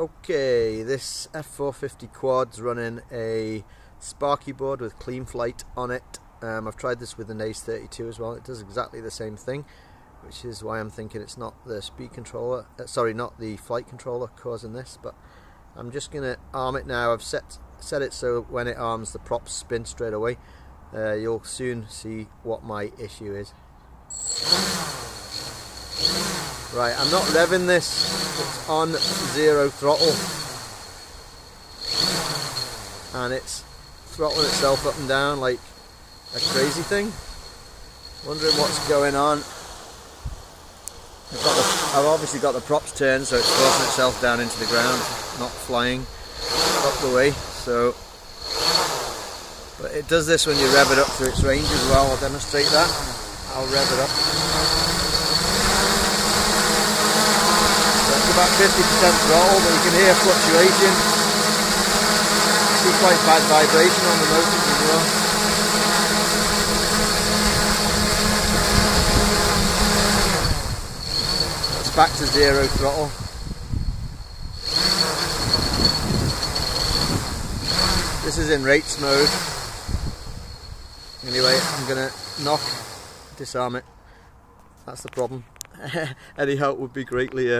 Okay, this F450 quad's running a Sparky board with Cleanflight on it. I've tried this with the Naze 32 as well. It does exactly the same thing, which is why I'm thinking it's not the speed controller, not the flight controller causing this. But I'm just going to arm it now. I've set it so when it arms, the props spin straight away. You'll soon see what my issue is. Right, I'm not revving this. It's on zero throttle and it's throttling itself up and down like a crazy thing. Wondering what's going on. I've obviously got the props turned, so it's forcing itself down into the ground, not flying up the way. So, but it does this when you rev it up to its range as well. I'll demonstrate that. I'll rev it up. About 50% throttle, but you can hear fluctuation. See quite bad vibration on the motors as well. It's back to zero throttle. This is in rates mode. Anyway, I'm gonna disarm it. That's the problem. Any help would be greatly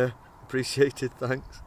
appreciated, thanks.